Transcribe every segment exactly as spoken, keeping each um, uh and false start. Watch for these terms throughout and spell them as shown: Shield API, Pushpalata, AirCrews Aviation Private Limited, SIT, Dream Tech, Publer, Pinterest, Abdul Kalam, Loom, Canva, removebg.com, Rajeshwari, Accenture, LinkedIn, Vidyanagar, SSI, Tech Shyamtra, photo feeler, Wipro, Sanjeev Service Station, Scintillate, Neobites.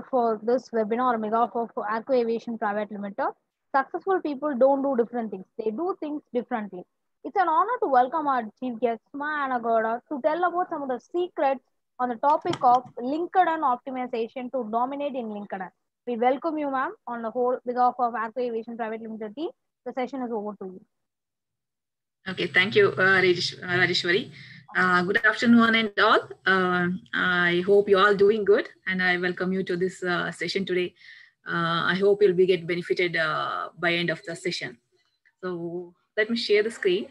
all for this webinar mega offer for AirCrews Aviation Private Limited. Successful people don't do different things. They do things differently. It's an honor to welcome our chief guest, Suma Annegowda, to tell about some of the secrets on the topic of LinkedIn optimization to dominate in LinkedIn. We welcome you, ma'am, on the whole behalf of AirCrews Aviation Private Limited team. The session is over to you. Okay, thank you, uh, Rajeshwari. Uh, good afternoon and all. Uh, I hope you're all doing good, and I welcome you to this uh, session today. Uh, I hope you'll be get benefited uh, by end of the session. So let me share the screen.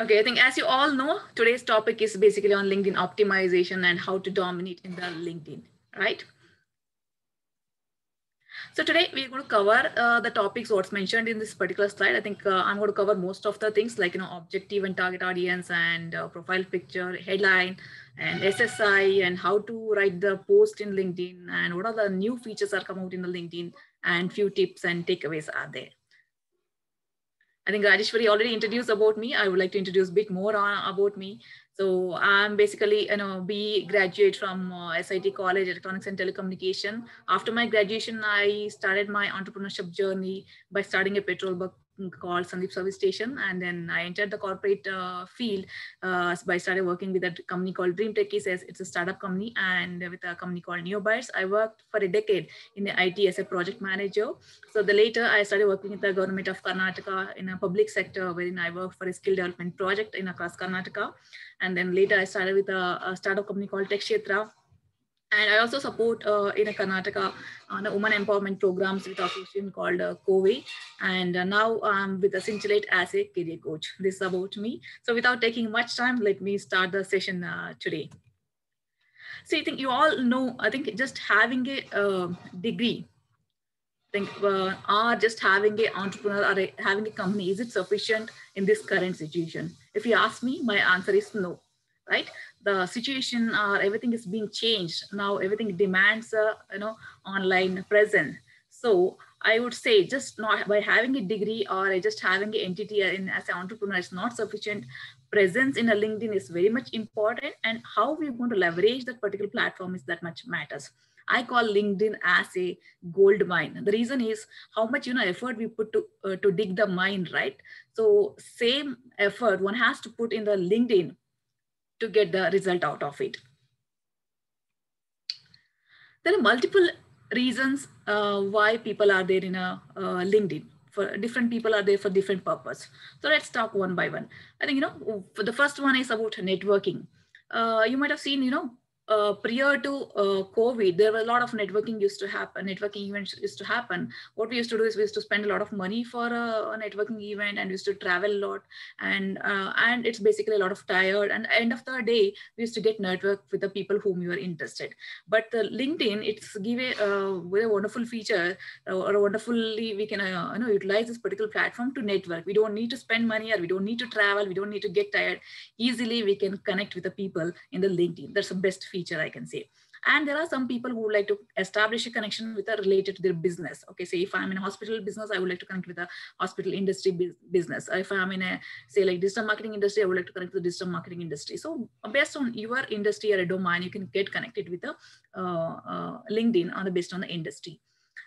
Okay, I think as you all know, today's topic is basically on LinkedIn optimization and how to dominate in the LinkedIn, right? So today we're going to cover uh, the topics what's mentioned in this particular slide. I think uh, I'm going to cover most of the things like, you know, objective and target audience and uh, profile picture, headline and S S I and how to write the post in LinkedIn and what are the new features are coming out in the LinkedIn and few tips and takeaways are there. I think Rajeshwari already introduced about me. I would like to introduce a bit more on, about me. So I'm basically, you know, B graduate from uh, S I T College, Electronics and Telecommunication. After my graduation, I started my entrepreneurship journey by starting a petrol bunk called Sanjeev Service Station. And then I entered the corporate uh, field uh, by started working with a company called Dream Tech. It's a startup company, and with a company called Neobites. I worked for a decade in the I T as a project manager. So the later I started working with the government of Karnataka in a public sector, wherein I worked for a skill development project in across Karnataka. And then later I started with a, a startup company called Tech Shyamtra. And I also support uh, in a Karnataka on a woman empowerment programs with association called uh, Kove. And uh, now I'm with a Scintillate as a career coach. This is about me. So without taking much time, let me start the session uh, today. So I think you all know, I think just having a uh, degree, I think uh, or just having an entrepreneur or a, having a company, is it sufficient in this current situation? If you ask me, my answer is no, right? The situation or uh, everything is being changed. Now everything demands, uh, you know, online presence. So I would say just not by having a degree or just having an entity in, as an entrepreneur is not sufficient. Presence in a LinkedIn is very much important, and how we're going to leverage that particular platform is that much matters. I call LinkedIn as a gold mine. The reason is how much, you know, effort we put to, uh, to dig the mine, right? So same effort one has to put in the LinkedIn to get the result out of it. There are multiple reasons uh, why people are there in a uh, LinkedIn. For different people are there for different purpose. So let's talk one by one. I think, you know, for the first one is about networking. Uh, you might have seen, you know, uh, prior to uh, COVID, there were a lot of networking used to happen, networking events used to happen. What we used to do is we used to spend a lot of money for a, a networking event, and we used to travel a lot. And uh, and it's basically a lot of tired. And end of the day, we used to get network with the people whom we were interested. But uh, LinkedIn, it's give a uh, very wonderful feature, uh, or wonderfully we can uh, you know, utilize this particular platform to network. We don't need to spend money, or we don't need to travel. We don't need to get tired. Easily, we can connect with the people in the LinkedIn. That's the best feature I can say. And there are some people who would like to establish a connection with a related to their business. Okay, say if I'm in a hospital business, I would like to connect with a hospital industry business. If I'm in a, say like digital marketing industry, I would like to connect with the digital marketing industry. So based on your industry or a domain, you can get connected with a uh, uh, LinkedIn on the based on the industry.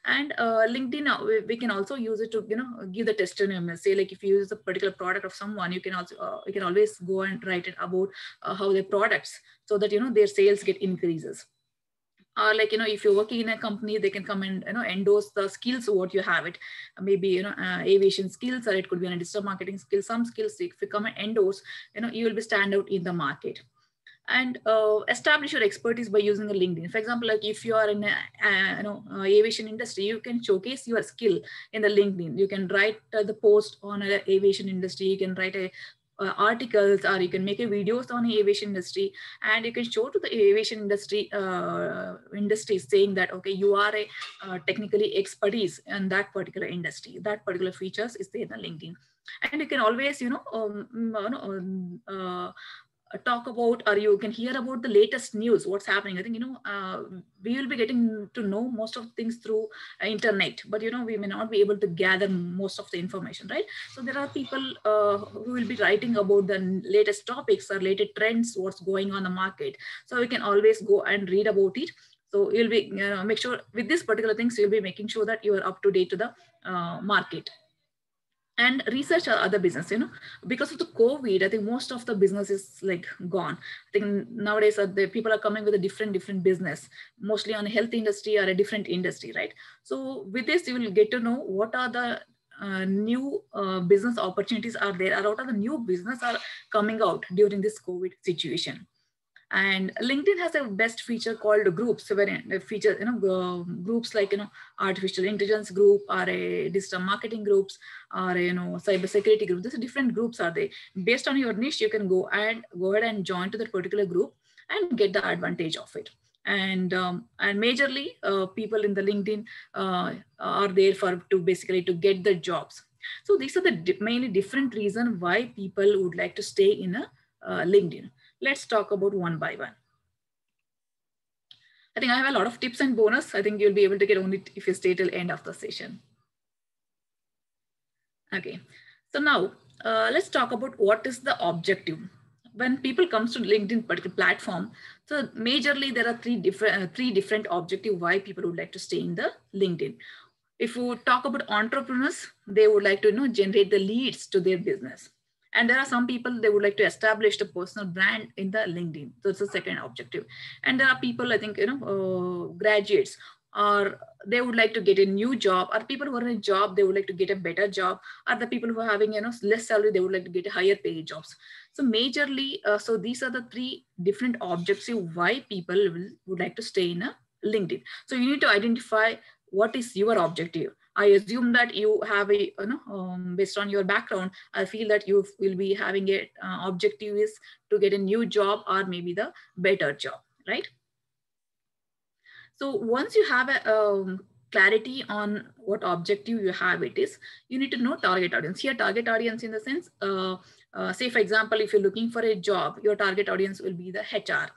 And uh, LinkedIn, we can also use it to, you know, give the testimonial. Say like if you use a particular product of someone, you can also uh, you can always go and write it about uh, how their products, so that, you know, their sales get increases. Or like, you know, if you're working in a company, they can come and, you know, endorse the skills what you have it. Maybe, you know, uh, aviation skills, or it could be a digital marketing skill. Some skills, if you come and endorse, you know, you will be stand out in the market. And uh, establish your expertise by using a LinkedIn. For example, like if you are in a, uh, you know, uh, aviation industry, you can showcase your skill in the LinkedIn. You can write uh, the post on uh, aviation industry. You can write a uh, articles, or you can make a videos on the aviation industry, and you can show to the aviation industry uh, industry saying that, okay, you are a uh, technically expertise in that particular industry. That particular features is there in the LinkedIn, and you can always, you know, um, you know. Um, uh, talk about, or you can hear about the latest news, what's happening. I think, you know, uh, we will be getting to know most of things through uh, internet, but, you know, we may not be able to gather most of the information, right? So there are people uh, who will be writing about the latest topics or related trends, what's going on the market. So we can always go and read about it. So you'll be, you know, make sure with these particular things, you'll be making sure that you are up to date to the uh, market. And research other business, you know, because of the COVID, I think most of the business is like gone. I think nowadays uh, the people are coming with a different, different business, mostly on the health industry or a different industry, right? So with this, you will get to know what are the uh, new uh, business opportunities are there, or what are the new business are coming out during this COVID situation. And LinkedIn has a best feature called groups, where a feature, you know, groups like, you know, artificial intelligence group or a digital marketing groups or, you know, cybersecurity group. These are different groups are they. Based on your niche, you can go and go ahead and join to that particular group and get the advantage of it. And um, and majorly uh, people in the LinkedIn uh, are there for to basically to get the jobs. So these are the mainly different reason why people would like to stay in a uh, LinkedIn. Let's talk about one by one. I think I have a lot of tips and bonus. I think you'll be able to get only if you stay till end of the session. Okay, so now uh, let's talk about what is the objective. When people comes to LinkedIn particular platform, so majorly there are three different uh, three different objective why people would like to stay in the LinkedIn. If you talk about entrepreneurs, they would like to, you know, generate the leads to their business. And there are some people, they would like to establish the personal brand in the LinkedIn. So it's the second objective. And there are people, I think, you know, uh, graduates, or they would like to get a new job, or people who are in a job, they would like to get a better job, or the people who are having, you know, less salary, they would like to get a higher paid jobs. So majorly, uh, so these are the three different objectives why people will, would like to stay in a LinkedIn. So you need to identify what is your objective. I assume that you have a, you know, um, based on your background, I feel that you will be having a uh, objective is to get a new job or maybe the better job, right? So once you have a um, clarity on what objective you have it is, you need to know target audience. Here target audience in the sense, uh, uh, say for example, if you're looking for a job, your target audience will be the H R.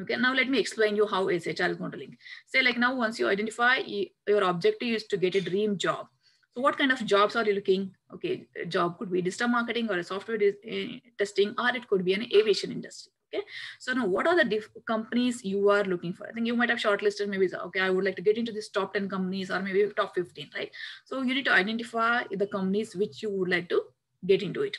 Okay, now let me explain you how H R is going to link. Say like now, once you identify your objective is to get a dream job. So what kind of jobs are you looking? Okay, a job could be digital marketing or a software testing, or it could be an aviation industry. Okay, so now what are the diff companies you are looking for? I think you might have shortlisted maybe, okay, I would like to get into this top ten companies or maybe top fifteen, right? So you need to identify the companies which you would like to get into it.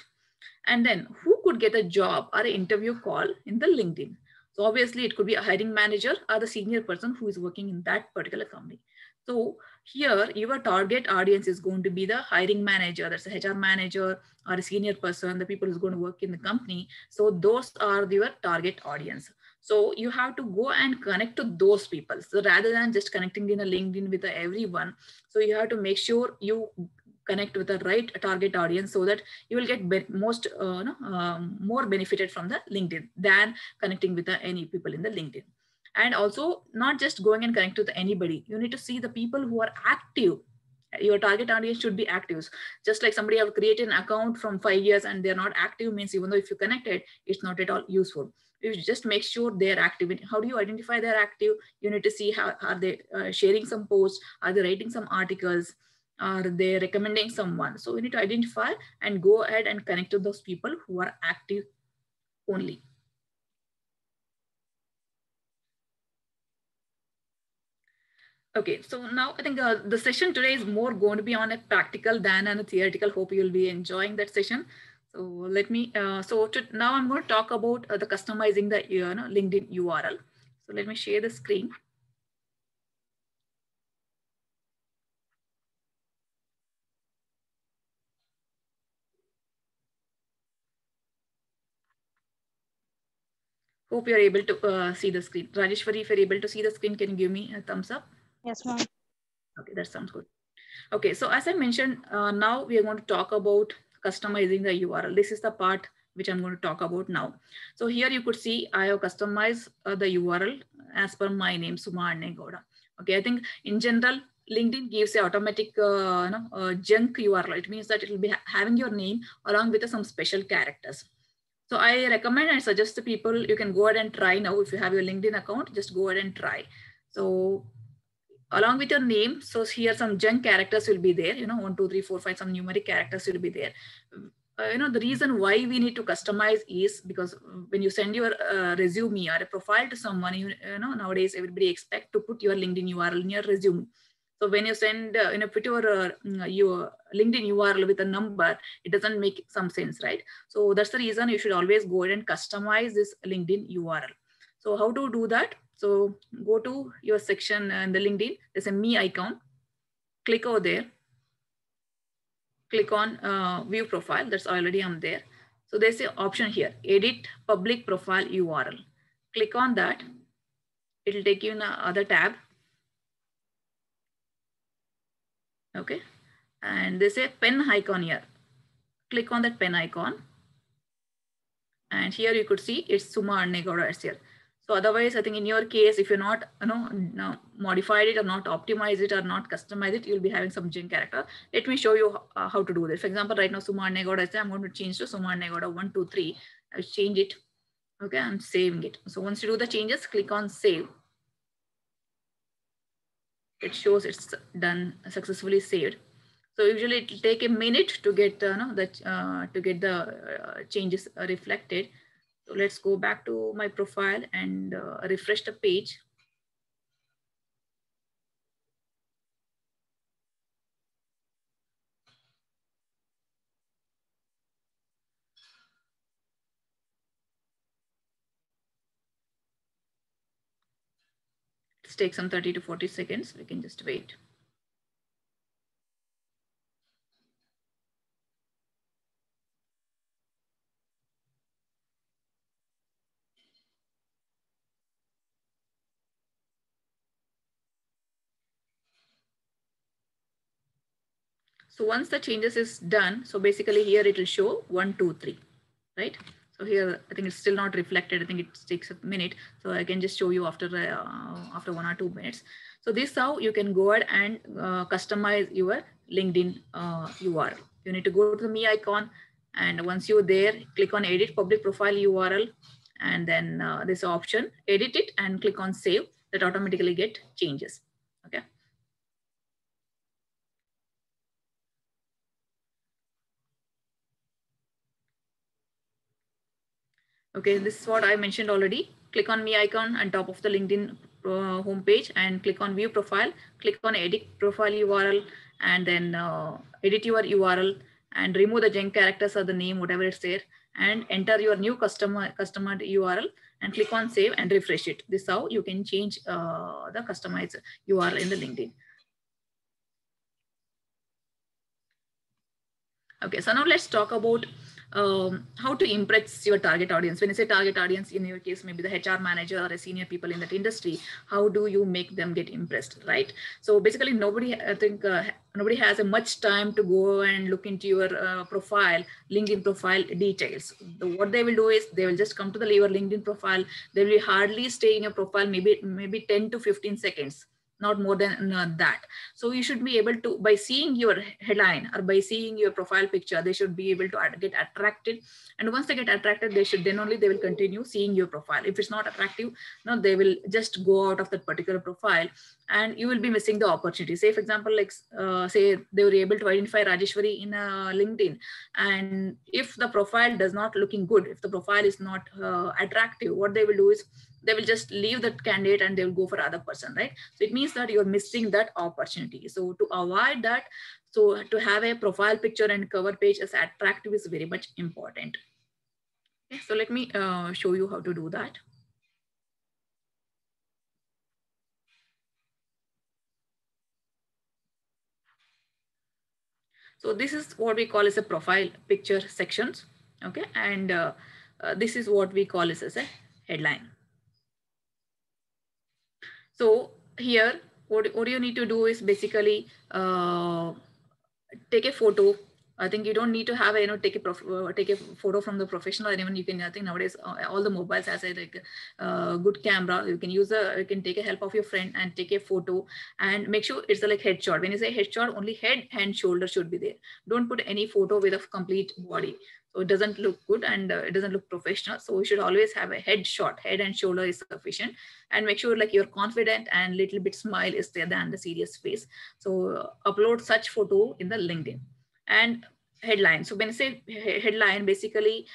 And then who could get a job or an interview call in the LinkedIn? So obviously it could be a hiring manager or the senior person who is working in that particular company. So here your target audience is going to be the hiring manager, that's a H R manager or a senior person, the people who's going to work in the company. So those are your target audience. So you have to go and connect to those people. So rather than just connecting in a LinkedIn with everyone, so you have to make sure you connect with the right target audience so that you will get most uh, no, um, more benefited from the LinkedIn than connecting with the, any people in the LinkedIn. And also not just going and connect with anybody. You need to see the people who are active. Your target audience should be active. Just like somebody have created an account from five years and they're not active means even though if you connected, it's not at all useful. You just make sure they're active. How do you identify they're active? You need to see how are they uh, sharing some posts? Are they writing some articles? Are they recommending someone? So we need to identify and go ahead and connect to those people who are active only. Okay, so now I think uh, the session today is more going to be on a practical than on a theoretical. Hope you'll be enjoying that session. So let me, uh, so to, now I'm going to talk about uh, the customizing the you know, LinkedIn U R L. So let me share the screen. Hope you're able to uh, see the screen. Rajeshwari, if you're able to see the screen, can you give me a thumbs up? Yes, ma'am. Okay, that sounds good. Okay, so as I mentioned, uh, now we are going to talk about customizing the U R L. This is the part which I'm going to talk about now. So here you could see I have customized uh, the U R L as per my name, Suma Annegowda. Okay, I think in general, LinkedIn gives a automatic uh, you know, uh, junk U R L. It means that it will be ha having your name along with uh, some special characters. So I recommend and suggest to people, you can go ahead and try now. If you have your LinkedIn account, just go ahead and try. So along with your name, so here some junk characters will be there, you know, one, two, three, four, five, some numeric characters will be there. Uh, you know, the reason why we need to customize is because when you send your uh, resume or a profile to someone, you, you know, nowadays everybody expect to put your LinkedIn U R L in your resume. So when you send uh, in a particular uh, your LinkedIn U R L with a number, it doesn't make some sense, right? So that's the reason you should always go ahead and customize this LinkedIn U R L. So how to do that? So go to your section in the LinkedIn, there's a me icon, click over there, click on uh, view profile, that's already I'm there. So there's an option here, edit public profile U R L. Click on that, it'll take you in another tab. Okay, and there's a pen icon here. Click on that pen icon. And here you could see it's Suma Annegowda is here. So otherwise, I think in your case, if you're not, you know, modified it or not optimized it or not customized it, you'll be having some junk character. Let me show you uh, how to do this. For example, right now, Suma Annegowda is there. I'm going to change to Suma Annegowda one two three. I'll change it. Okay, I'm saving it. So once you do the changes, click on save. It shows it's done, successfully saved. So usually it will take a minute to get, uh, no, the, uh, to get the uh, changes reflected. So let's go back to my profile and uh, refresh the page. Let's take some thirty to forty seconds. We can just wait. So once the changes is done, so basically here it will show one, two, three, right? So here, I think it's still not reflected. I think it takes a minute. So I can just show you after, uh, after one or two minutes. So this is how you can go ahead and uh, customize your LinkedIn uh, U R L. You need to go to the me icon. And once you're there, click on edit public profile U R L. And then uh, this option, edit it and click on save. That automatically get changes. Okay. Okay, this is what I mentioned already. Click on me icon on top of the LinkedIn uh, homepage and click on view profile, click on edit profile U R L and then uh, edit your U R L and remove the junk characters or the name, whatever it's there, and enter your new customer, customer U R L and click on save and refresh it. This is how you can change uh, the customized U R L in the LinkedIn. Okay, so now let's talk about Um, how to impress your target audience. When you say target audience, in your case, maybe the H R manager or a senior people in that industry, how do you make them get impressed, right? So basically nobody, I think, uh, nobody has a much time to go and look into your uh, profile, LinkedIn profile details. The, what they will do is they will just come to the your LinkedIn profile. They will hardly stay in your profile, maybe, maybe ten to fifteen seconds. Not more than uh, that. So you should be able to, by seeing your headline or by seeing your profile picture, they should be able to get attracted. And once they get attracted, they should then only they will continue seeing your profile. If it's not attractive, no, they will just go out of that particular profile and you will be missing the opportunity. Say, for example, like uh, say they were able to identify Rajeshwari in uh, LinkedIn. And if the profile does not looking good, if the profile is not uh, attractive, what they will do is they will just leave that candidate and they will go for other person, right? So it means that you're missing that opportunity. So to avoid that, so to have a profile picture and cover page as attractive is very much important. Okay, so let me uh, show you how to do that. So this is what we call as a profile picture sections. Okay, and uh, uh, this is what we call as a headline. So here, what, what you need to do is basically uh, take a photo I think you don't need to have, you know, take a prof uh, take a photo from the professional, and even you can, I think nowadays uh, all the mobiles has a like uh, good camera. You can use a, you can take a help of your friend and take a photo, and make sure it's a like headshot. When you say headshot, only head and shoulder should be there. Don't put any photo with a complete body. So it doesn't look good and uh, it doesn't look professional. So we should always have a head shot. Head and shoulder is sufficient, and make sure like you're confident and little bit smile is there than the serious face. So uh, upload such photo in the LinkedIn. And headline. So when I say headline, basically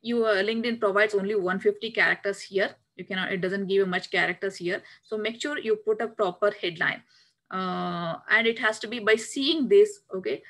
you uh, LinkedIn provides only one hundred fifty characters here. You cannot, it doesn't give you much characters here. So make sure you put a proper headline, uh, and it has to be by seeing this. Okay.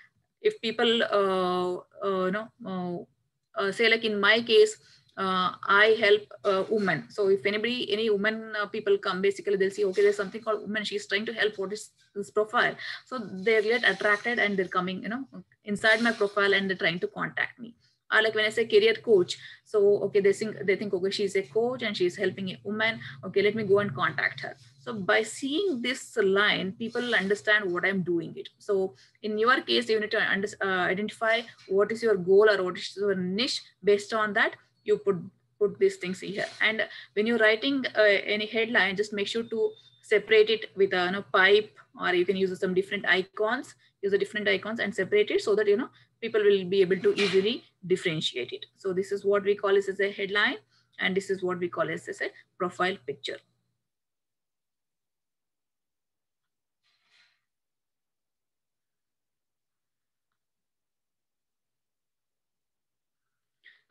If people, uh, uh, no, uh, uh, say like in my case, uh, I help uh, women. So if anybody, any woman uh, people come, basically they'll see, okay, there's something called women. She's trying to help for this, this profile. So they get attracted and they're coming, you know, inside my profile and they're trying to contact me. Or like when I say career coach, so, okay, they think, they think, okay, she's a coach and she's helping a woman. Okay, let me go and contact her. So by seeing this line, people understand what I'm doing it. So in your case, you need to under, uh, identify what is your goal or what is your niche. Based on that, you put, put these things here. And when you're writing uh, any headline, just make sure to separate it with a you know, pipe, or you can use some different icons, use the different icons and separate it so that, you know, people will be able to easily differentiate it. So this is what we call this as a headline, and this is what we call as a profile picture.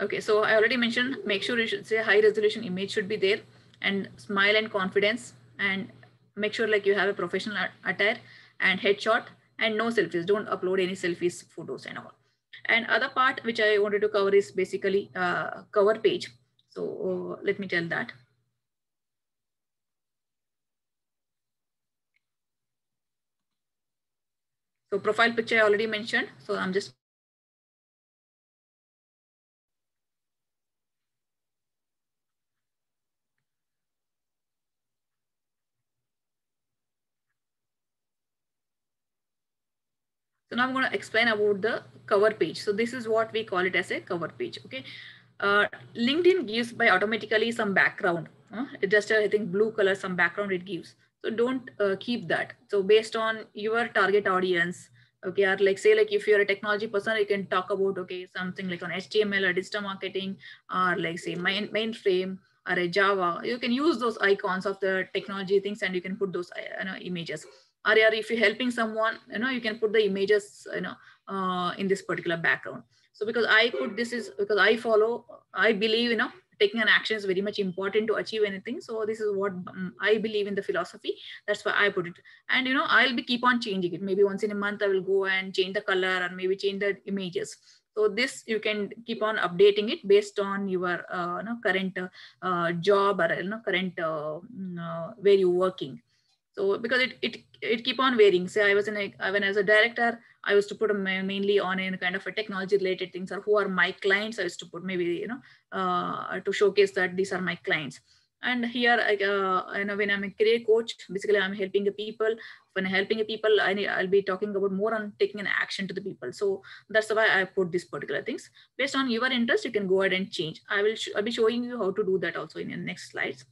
Okay, so I already mentioned, make sure you should say high resolution image should be there, and smile and confidence, and make sure like you have a professional attire and headshot, and no selfies. Don't upload any selfies, photos and all. And other part which I wanted to cover is basically uh, cover page. So uh, let me tell that. So profile picture I already mentioned. So I'm just So now I'm going to explain about the cover page. So this is what we call it as a cover page. Okay, uh, LinkedIn gives by automatically some background. Uh, just uh, I think blue color, some background it gives. So don't uh, keep that. So based on your target audience, okay, or like say like if you're a technology person, you can talk about okay something like on H T M L or digital marketing, or like say main mainframe or a Java. You can use those icons of the technology things, and you can put those you know, images. Or if you're helping someone, you know, you can put the images, you know, uh, in this particular background. So because I put this is because I follow, I believe, you know, taking an action is very much important to achieve anything. So this is what um, I believe in the philosophy. That's why I put it. And, you know, I'll be keep on changing it. Maybe once in a month, I will go and change the color or maybe change the images. So this you can keep on updating it based on your uh, you know, current uh, job or you know, current uh, uh, where you're working. So because it, it, it keep on varying. Say I was in a, when I was a director, I was to put mainly on in kind of a technology related things, or who are my clients. I used to put maybe, you know, uh, to showcase that these are my clients. And here, uh, you know, when I'm a career coach, basically I'm helping the people. When I'm helping the people, I need, I'll be talking about more on taking an action to the people. So that's why I put these particular things. Based on your interest, you can go ahead and change. I will, I'll be showing you how to do that also in the next slides.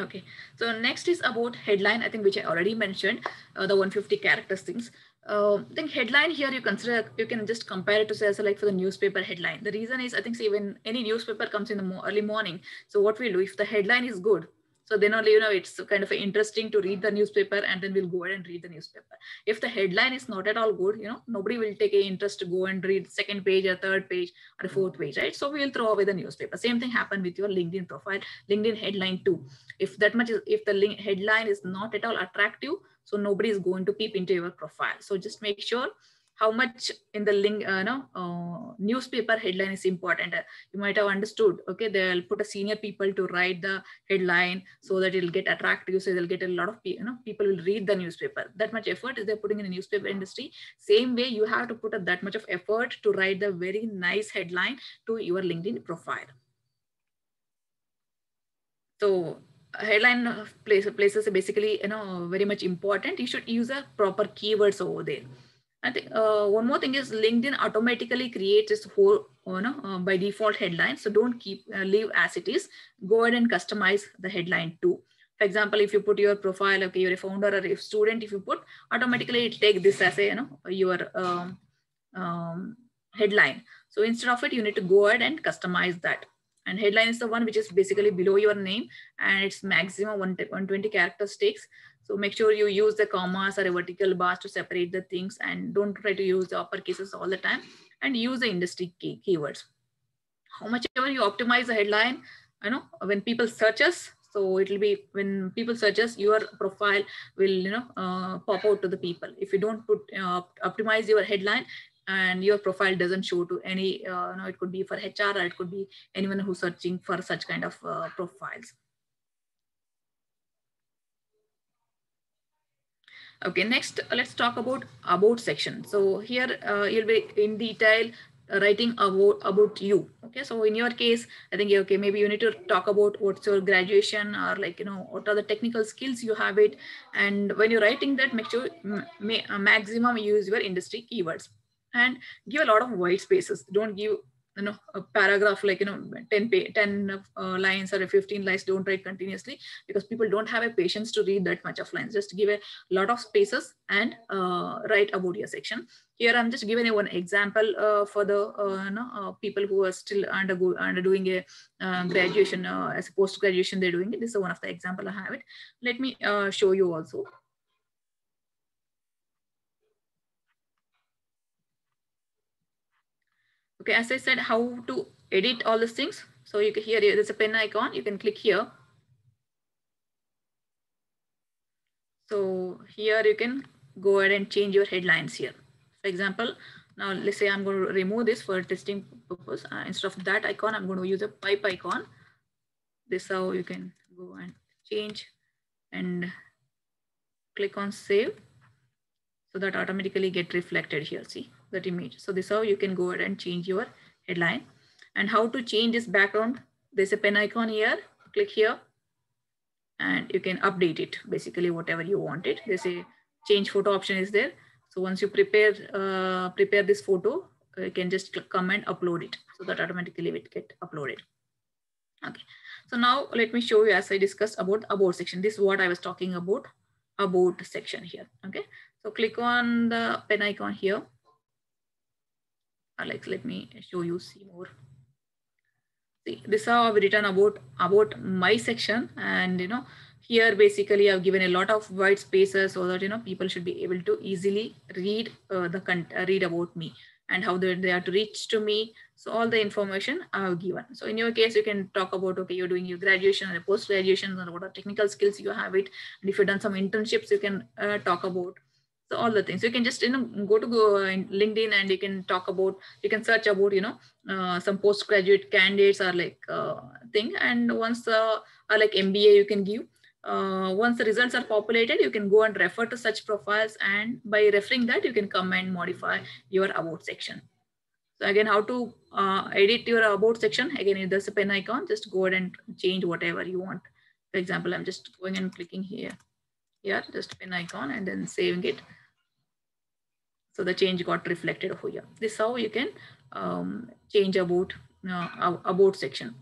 Okay, so next is about headline, I think, which I already mentioned, uh, the one hundred fifty characters things. Uh, I think headline here you consider, you can just compare it to say, so like for the newspaper headline. The reason is, I think, say when any newspaper comes in the mo early morning, so what we do, if the headline is good, so then only, you know, it's kind of interesting to read the newspaper, and then we'll go ahead and read the newspaper. If the headline is not at all good, you know, nobody will take an interest to go and read second page or third page or fourth page, right? So we'll throw away the newspaper. Same thing happened with your LinkedIn profile, LinkedIn headline too. If that much is, if the link headline is not at all attractive, so nobody is going to peep into your profile. So just make sure how much in the link, uh, no, uh, newspaper headline is important. Uh, you might have understood, okay, they'll put a senior people to write the headline so that it'll get attractive. So they'll get a lot of you know, people will read the newspaper. That much effort is they're putting in the newspaper industry. Same way, you have to put up that much of effort to write the very nice headline to your LinkedIn profile. So headline place, places are basically, you know, very much important. You should use a proper keywords over there. I think uh, one more thing is LinkedIn automatically creates its whole, you know, uh, by default headline. So don't keep uh, leave as it is. Go ahead and customize the headline too. For example, if you put your profile, okay, you're a founder or a student, if you put, automatically it take this as a, you know, your um, um, headline. So instead of it, you need to go ahead and customize that. And headline is the one which is basically below your name, and it's maximum one twenty characters takes. So make sure you use the commas or a vertical bars to separate the things, and don't try to use the uppercases all the time, and use the industry key keywords. How much ever you optimize the headline, you know, when people search us, so it'll be when people search us, your profile will, you know, uh, pop out to the people. If you don't put uh, optimize your headline, and your profile doesn't show to any, uh, no, it could be for H R, or it could be anyone who's searching for such kind of uh, profiles. Okay, next, let's talk about about section. So here uh, you'll be in detail writing about, about you. Okay, so in your case, I think, okay, maybe you need to talk about what's your graduation, or like, you know, what are the technical skills you have it. And when you're writing that, make sure may, uh, maximum use your industry keywords. And give a lot of white spaces. Don't give, you know, a paragraph like, you know, ten, ten uh, lines or fifteen lines. Don't write continuously, because people don't have a patience to read that much of lines. Just give a lot of spaces and uh, write about your section. Here I'm just giving you one example uh, for the uh, no, uh, people who are still undergo underdoing a uh, graduation uh, as a post graduation. They're doing it. This is one of the example I have it. Let me uh, show you also. Okay, as I said, how to edit all these things. So you can here, there's a pen icon. You can click here. So here you can go ahead and change your headlines here. For example, now let's say I'm going to remove this for testing purpose. Uh, instead of that icon, I'm going to use a pipe icon. This is how you can go and change and click on save. So that automatically get reflected here. See? That image. So this is how you can go ahead and change your headline. And how to change this background, there's a pen icon here, click here, and you can update it basically whatever you want it. There's a change photo option is there. So once you prepare uh, prepare this photo, you can just click, come and upload it. So that automatically it get uploaded. Okay, so now let me show you as I discussed about about section. This is what I was talking about, about section here. Okay, so click on the pen icon here. Alex, let me show you, see more. See, this is how I've written about, about my section. And, you know, here basically I've given a lot of white spaces so that, you know, people should be able to easily read uh, the con read about me and how they, they are to reach to me. So all the information I've given. So in your case, you can talk about, okay, you're doing your graduation or post-graduation and what are technical skills you have it. And if you've done some internships, you can uh, talk about. So all the things you can just, you know, go to go in LinkedIn and you can talk about, you can search about, you know, uh, some postgraduate candidates or like uh, thing. And once uh, or like M B A, you can give, uh, once the results are populated, you can go and refer to such profiles. And by referring that, you can come and modify your about section. So again, how to uh, edit your about section. Again, if there's a pen icon, just go ahead and change whatever you want. For example, I'm just going and clicking here. Here, just pin icon and then saving it. So the change got reflected over here. This is how you can um, change about uh, about section.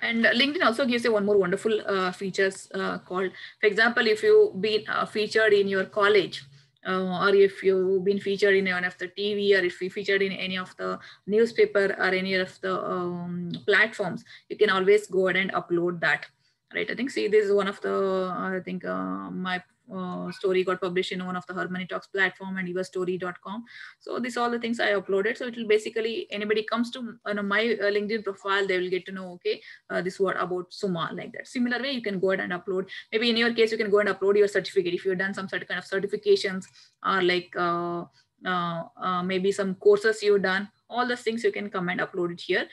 And LinkedIn also gives you one more wonderful uh, features uh, called, for example, if you've been uh, featured in your college, uh, or if you've been featured in one of the T V, or if you featured in any of the newspaper or any of the um, platforms, you can always go ahead and upload that. Right, I think, see, this is one of the, I think uh, my uh, story got published in one of the Harmony Talks platform and your story dot com. So this, all the things I uploaded. So it will basically, anybody comes to you know, my uh, LinkedIn profile, they will get to know, okay, uh, this word about Suma, like that. Similar way, you can go ahead and upload. Maybe in your case, you can go and upload your certificate. If you've done some sort of kind of certifications or like, uh, uh, uh, maybe some courses you've done, all those things you can come and upload it here.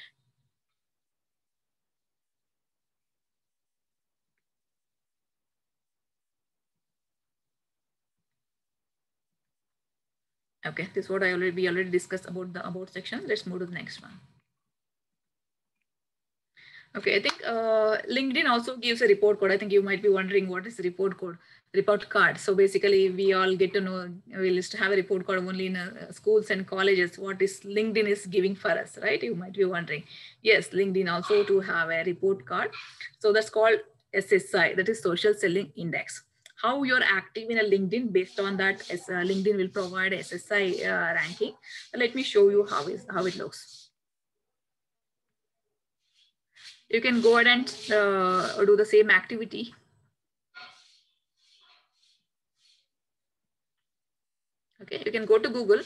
Okay, this is what I already we already discussed about the about section. Let's move to the next one. Okay, I think uh, LinkedIn also gives a report card. I think you might be wondering what is the report code, report card. So basically, we all get to know, we used to have a report card only in uh, schools and colleges. What is LinkedIn is giving for us, right? You might be wondering. Yes, LinkedIn also to have a report card. So that's called S S I, that is Social Selling Index. How you're active in a LinkedIn, based on that, as uh, LinkedIn will provide S S I uh, ranking. Let me show you how is how it looks. You can go ahead and uh, do the same activity. Okay, you can go to Google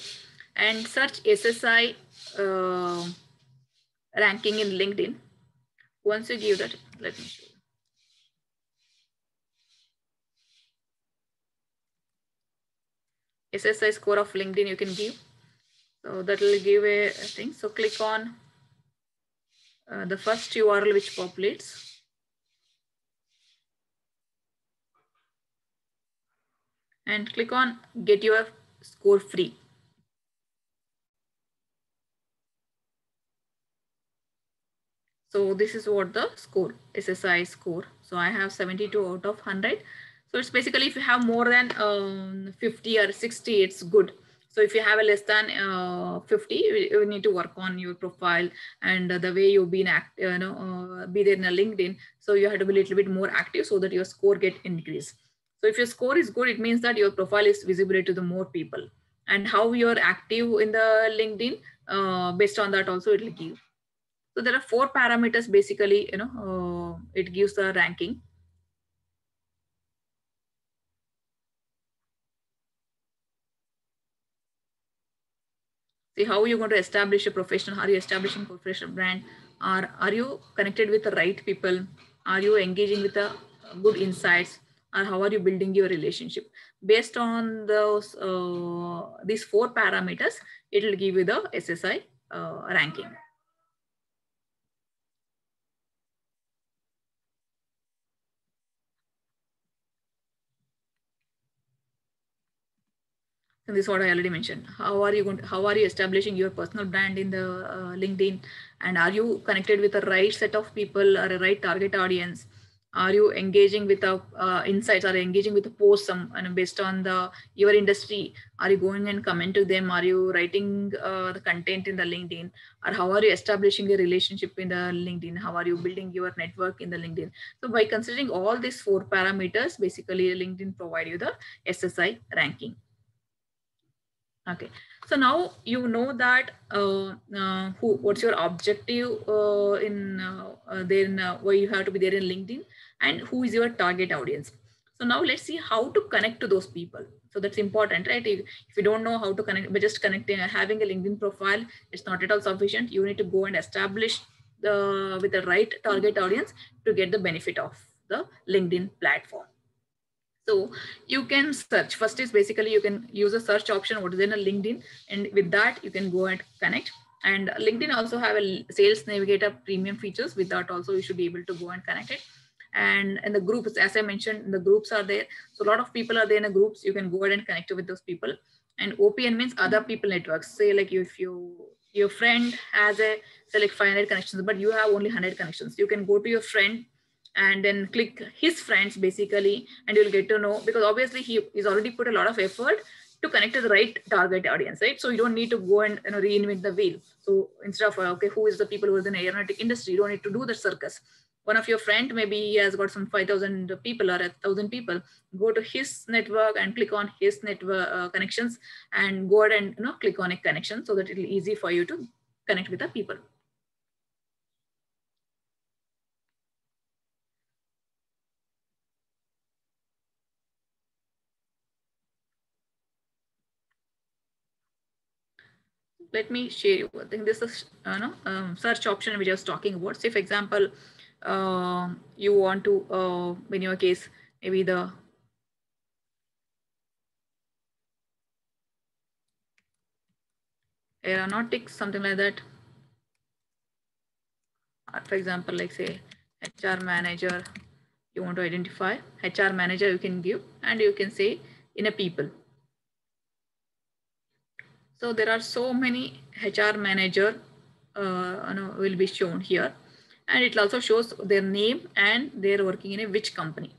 and search S S I uh, ranking in LinkedIn. Once you give that, let me show you. S S I score of LinkedIn you can give. So that will give a thing. So click on uh, the first U R L which populates. And click on get your score free. So this is what the score, S S I score. So I have seventy-two out of one hundred. So it's basically if you have more than um, fifty or sixty, it's good. So if you have a less than uh, fifty, you need to work on your profile and uh, the way you've been active, you know, uh, be there in a LinkedIn. So you have to be a little bit more active so that your score get increased. So if your score is good, it means that your profile is visible to the more people. And how you're active in the LinkedIn, uh, based on that also it will give. So there are four parameters basically, you know, uh, it gives the ranking. See how you're going to establish a professional, are you establishing professional brand? Are, are you connected with the right people? Are you engaging with the good insights? Or how are you building your relationship? Based on those, uh, these four parameters, it will give you the S S I uh, ranking. And this is what I already mentioned. How are you going to, how are you establishing your personal brand in the uh, LinkedIn? And are you connected with the right set of people or a right target audience? Are you engaging with the uh, insights? Are you engaging with the posts some, and based on the your industry? Are you going and comment to them? Are you writing uh, the content in the LinkedIn? Or how are you establishing a relationship in the LinkedIn? How are you building your network in the LinkedIn? So by considering all these four parameters, basically LinkedIn provide you the S S I ranking. Okay, so now you know that uh, uh, who, what's your objective uh, in uh, uh, then uh, why you have to be there in LinkedIn and who is your target audience. So now let's see how to connect to those people. So that's important, right? If, if you don't know how to connect, but just connecting and having a LinkedIn profile, it's not at all sufficient. You need to go and establish the, with the right target audience to get the benefit of the LinkedIn platform. So you can search. First is basically you can use a search option, what is in a LinkedIn, and with that you can go and connect. And LinkedIn also have a sales navigator premium features. With that also you should be able to go and connect it. And in the groups, as I mentioned, the groups are there. So a lot of people are there in the groups. You can go ahead and connect with those people. And O P N means other people networks. Say like if you, your friend has a, say like five hundred connections, but you have only one hundred connections. You can go to your friend and then click his friends basically, and you'll get to know, because obviously he is already put a lot of effort to connect to the right target audience, right? So you don't need to go and, you know, reinvent the wheel. So instead of, okay, who is the people who are in the aeronautic industry? You don't need to do the circus. One of your friend, maybe he has got some five thousand people or one thousand people, go to his network and click on his network uh, connections and go ahead and, you know, click on a connection so that it'll be easy for you to connect with the people. Let me share you. I think this is uh, no, um, search option which I was talking about. Say, for example, uh, you want to, uh, in your case, maybe the aeronautics, something like that. Or for example, like say H R manager, you want to identify H R manager, you can give, and you can say in a people. So there are so many H R manager uh, no, will be shown here, and it also shows their name and they're working in a which company.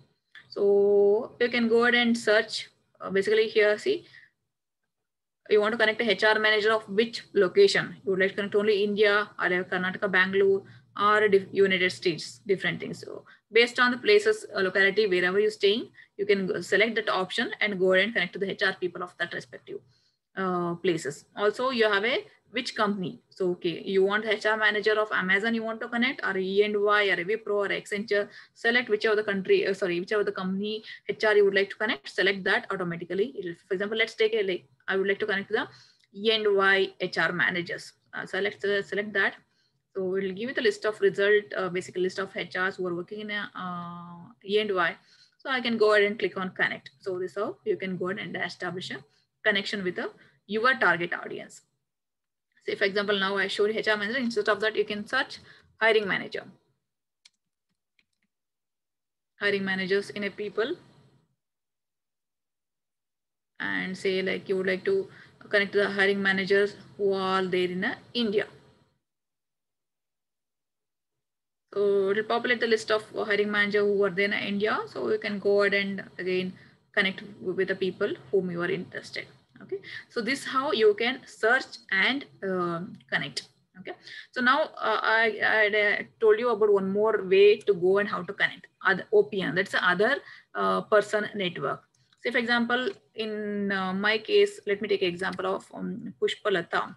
So you can go ahead and search. Uh, basically here, see, you want to connect a H R manager of which location. You would like to connect only India or Karnataka, Bangalore, or United States, different things. So based on the places, locality, wherever you're staying, you can select that option and go ahead and connect to the H R people of that respective uh, places. Also, you have a which company. So, okay, you want H R manager of Amazon, you want to connect, or E and Y, or Wipro, or Accenture. Select whichever the country, uh, sorry, whichever the company H R you would like to connect, select that automatically. It'll, for example, let's take a, like, I would like to connect to the E and Y H R managers. Uh, select, uh, select that. So we'll give you the list of result, uh, basic list of H Rs who are working in a, uh, E and Y. So I can go ahead and click on connect. So this how you can go ahead and establish a connection with a, your target audience. Say, for example, now I showed H R manager. Instead of that, you can search hiring manager. Hiring managers in a people. And say like you would like to connect to the hiring managers who are there in a India. So it'll populate the list of hiring manager who are there in India. So you can go ahead and again connect with the people whom you are interested. Okay, so this is how you can search and uh, connect. Okay, so now uh, I, I uh, told you about one more way to go and how to connect. Other O P N, that's the other uh, person network. Say for example, in uh, my case, let me take an example of um, Pushpalata.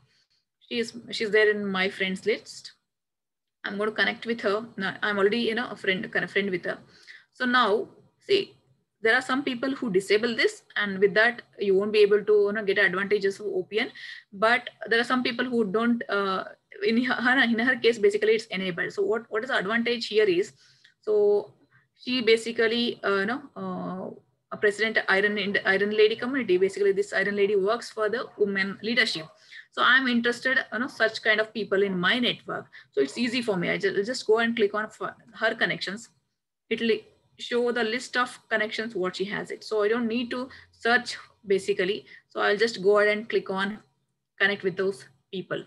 She is she's there in my friends list. I'm going to connect with her. No, I'm already, you know, a friend, kind of friend with her. So now, see, there are some people who disable this, and with that, you won't be able to, you know, get advantages of O P N. But there are some people who don't. Uh, in her, in her case, basically, it's enabled. So what, what is the advantage here is, so she basically, uh, you know, uh, a president Iron in the Iron Lady community. Basically, this Iron Lady works for the women leadership. So I'm interested, you know, such kind of people in my network. So it's easy for me. I just, just go and click on her connections. It'll show the list of connections, what she has it. So I don't need to search basically. So I'll just go ahead and click on connect with those people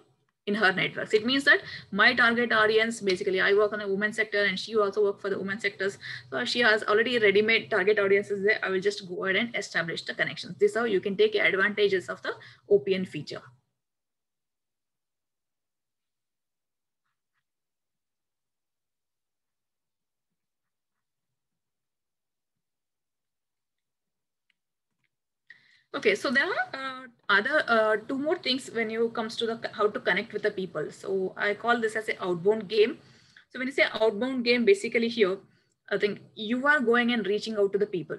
in her networks. It means that my target audience, basically I work on the women's sector and she also works for the women's sectors. So she has already ready-made target audiences there. I will just go ahead and establish the connections. This is how you can take advantages of the O P N feature. Okay, so there are uh, other uh, two more things when you comes to the how to connect with the people. So I call this as an outbound game. So when you say outbound game, basically here, I think you are going and reaching out to the people,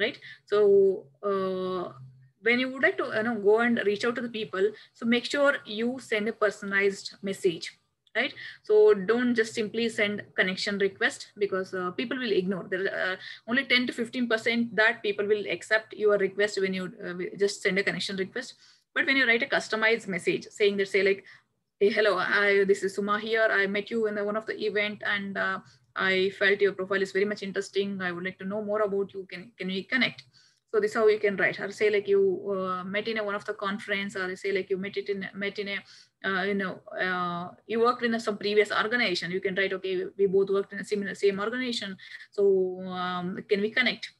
right? So uh, when you would like to, you know, go and reach out to the people, so make sure you send a personalized message, right? So don't just simply send connection request, because uh, people will ignore. There are uh, only ten to fifteen percent that people will accept your request when you uh, just send a connection request. But when you write a customized message saying that, say like, hey, hello, I, this is Suma here. I met you in the, one of the event, and uh, I felt your profile is very much interesting. I would like to know more about you. Can, can we connect? So this is how you can write. Or say like you uh, met in a, one of the conference, or say like you met it in met in a uh, you know uh, you worked in a, some previous organization. You can write, okay, we both worked in a similar same organization. So um, can we connect?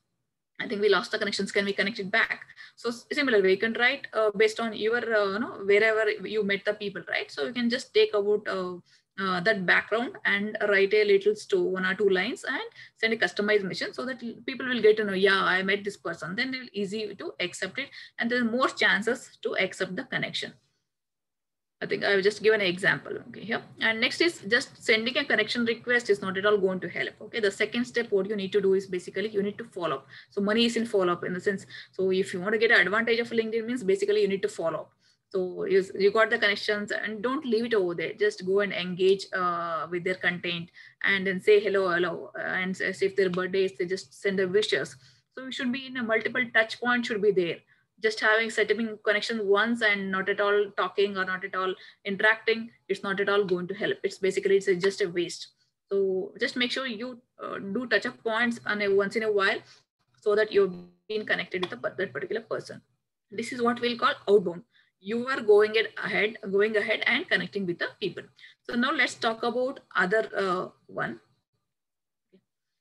I think we lost the connections. Can we connect it back? So similar way you can write uh, based on your uh, you know wherever you met the people, right? So you can just take about uh, uh, that background and write a little story, one or two lines, and send a customized mission so that people will get to know, yeah, I met this person. Then it's easy to accept it, and there's more chances to accept the connection. I think I've just given an example, okay, here. And next is just sending a connection request is not at all going to help. Okay, the second step, what you need to do is basically you need to follow up. So money is in follow up in the sense. So if you want to get an advantage of LinkedIn means basically you need to follow up. So you, you got the connections and don't leave it over there. Just go and engage uh, with their content and then say hello, hello. And say if their birthdays, they just send their wishes. So you should be in a multiple touch point should be there. just having setting connection once and not at all talking or not at all interacting, it's not at all going to help. It's basically, it's a, just a waste. So just make sure you uh, do touch up points on a, once in a while so that you've been connected with a, that particular person. This is what we'll call outbound. You are going it ahead, going ahead and connecting with the people. So now let's talk about other uh, one.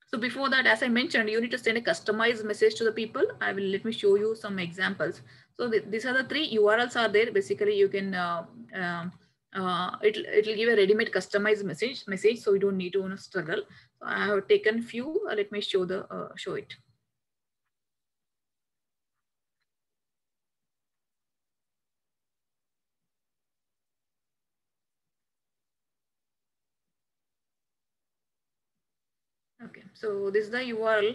So before that, as I mentioned, you need to send a customized message to the people. I will, let me show you some examples. So th these are the three U R Ls are there. Basically, you can, uh, uh, uh, it'll, it'll give a ready-made customized message, message. So you don't need to you know, struggle. So I have taken few, uh, let me show, the, uh, show it. Okay, so this is the U R L.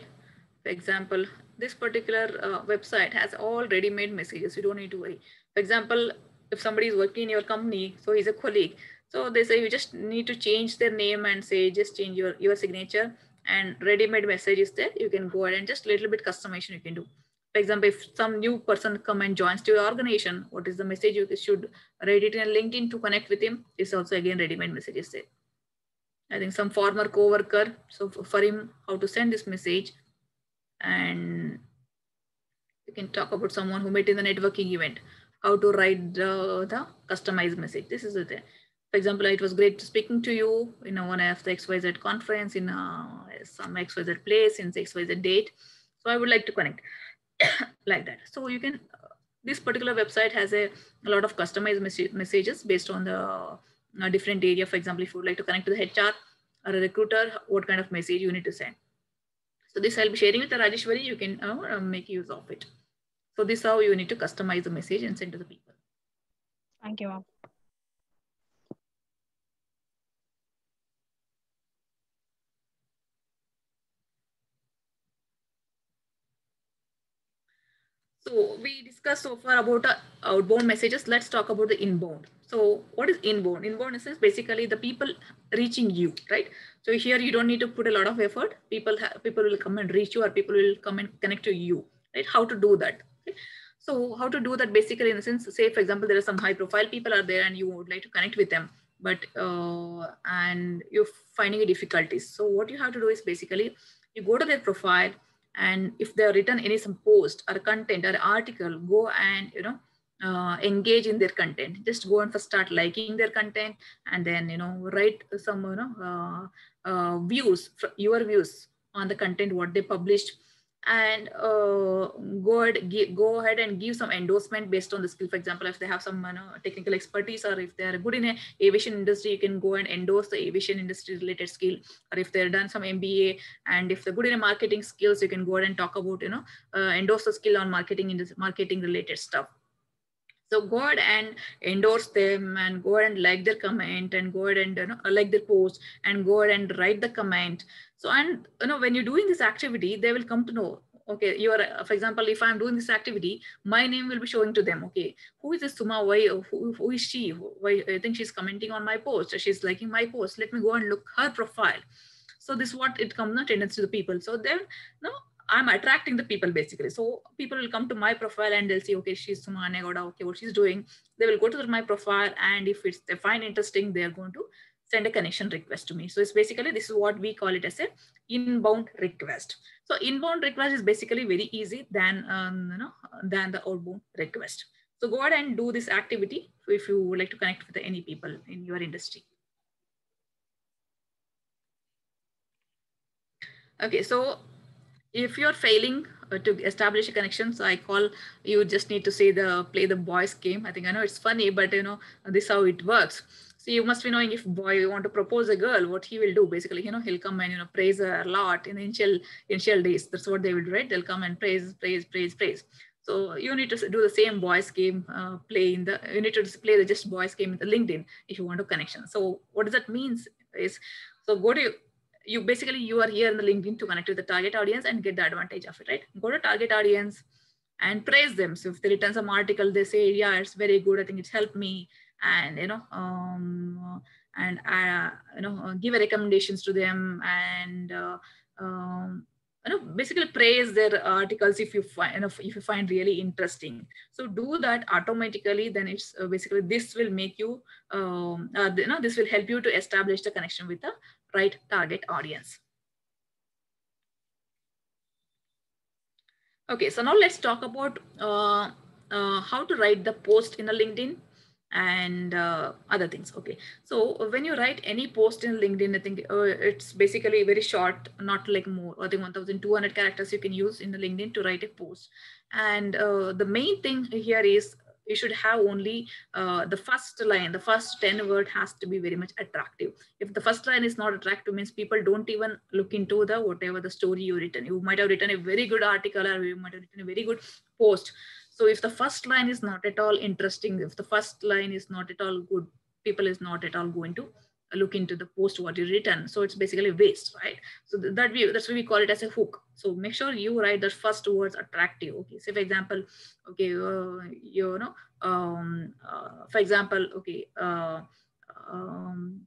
For example, this particular uh, website has all ready-made messages. You don't need to worry. For example, if somebody is working in your company, so he's a colleague. So they say you just need to change their name and say, just change your, your signature, and ready-made message is there. You can go ahead and just a little bit customization you can do. For example, if some new person come and joins to your organization, what is the message you should write it in LinkedIn to connect with him? It's also again ready-made messages there. I think some former co-worker, so for him, how to send this message. And you can talk about someone who met in the networking event, how to write the, the customized message. This is the thing. For example, it was great speaking to you, you know, one of the X Y Z conference in uh, some X Y Z place, in X Y Z date. So I would like to connect like that. So you can, uh, this particular website has a, a lot of customized message, messages based on the uh, a different area. For example, if you would like to connect to the H R or a recruiter, what kind of message you need to send. So this I'll be sharing with the Rajeshwari, you can uh, make use of it. So this is how you need to customize the message and send to the people. Thank you, ma'am. So we discussed so far about uh, outbound messages. Let's talk about the inbound. So what is inbound? Inbound is basically the people reaching you, right? So here you don't need to put a lot of effort. People people will come and reach you, or people will come and connect to you, right? How to do that? Okay? So how to do that basically in the sense, say for example, there are some high profile people are there and you would like to connect with them, but uh, and you're finding difficulties. So what you have to do is basically you go to their profile, and if they are written any some post or content or article, go and you know uh, engage in their content. Just go and first start liking their content, and then you know write some you know uh, uh, views, your views on the content what they published, and uh, go ahead give, go ahead and give some endorsement based on the skill. For example, if they have some you know, technical expertise, or if they are good in a aviation industry, you can go and endorse the aviation industry related skill. Or if they've done some M B A, and if they're good in a marketing skills, you can go ahead and talk about you know uh, endorse the skill on marketing in this marketing related stuff. So go ahead and endorse them, and go ahead and like their comment, and go ahead and you know, like their post, and go ahead and write the comment. So, and you know, when you're doing this activity, they will come to know, okay, you are, for example, if I'm doing this activity, my name will be showing to them. Okay, who is this Suma? Why, who, who is she? Why, I think she's commenting on my post. She's liking my post. Let me go and look her profile. So this is what it comes, not tendency to the people. So then, no, I'm attracting the people basically. So people will come to my profile and they'll see, okay, she's Suma Annegowda, okay, what she's doing. They will go to my profile, and if it's, they find interesting, they're going to send a connection request to me. So it's basically, this is what we call it as an inbound request. So inbound request is basically very easy than, um, you know, than the outbound request. So go ahead and do this activity if you would like to connect with any people in your industry. Okay, so if you're failing to establish a connection, so I call, you just need to say the play the boys game. I think I know it's funny, but you know, this is how it works. So you must be knowing if boy want to propose a girl, what he will do basically, you know, he'll come and, you know, praise her a lot in the initial, initial days. That's what they will do, right? They'll come and praise, praise, praise, praise. So you need to do the same boys game uh, play in the, you need to play the just boys game in the LinkedIn if you want a connection. So what does that mean is, so go to, you basically, you are here in the LinkedIn to connect with the target audience and get the advantage of it, right? Go to target audience and praise them. So if they return some article, they say, yeah, it's very good. I think it's helped me. And, you know, um, and, uh, you know, give recommendations to them, and uh, um, you know, basically praise their articles if you find you know, if you find really interesting. So do that automatically. Then it's uh, basically this will make you um, uh, you know this will help you to establish the connection with the right target audience. Okay, so now let's talk about uh, uh, how to write the post in a LinkedIn and uh, other things. Okay, so when you write any post in LinkedIn, I think uh, it's basically very short, not like more, I think one thousand two hundred characters you can use in the LinkedIn to write a post. And uh, the main thing here is you should have only uh, the first line, the first ten word has to be very much attractive. If the first line is not attractive, means people don't even look into the whatever the story you written. You might have written a very good article or you might have written a very good post. So if the first line is not at all interesting, if the first line is not at all good, people is not at all going to look into the post what you written. So it's basically a waste, right? So that we, that's why we call it as a hook. So make sure you write the first words attractive. Okay, say for example, okay, uh, you know, um, uh, for example, okay, uh, um,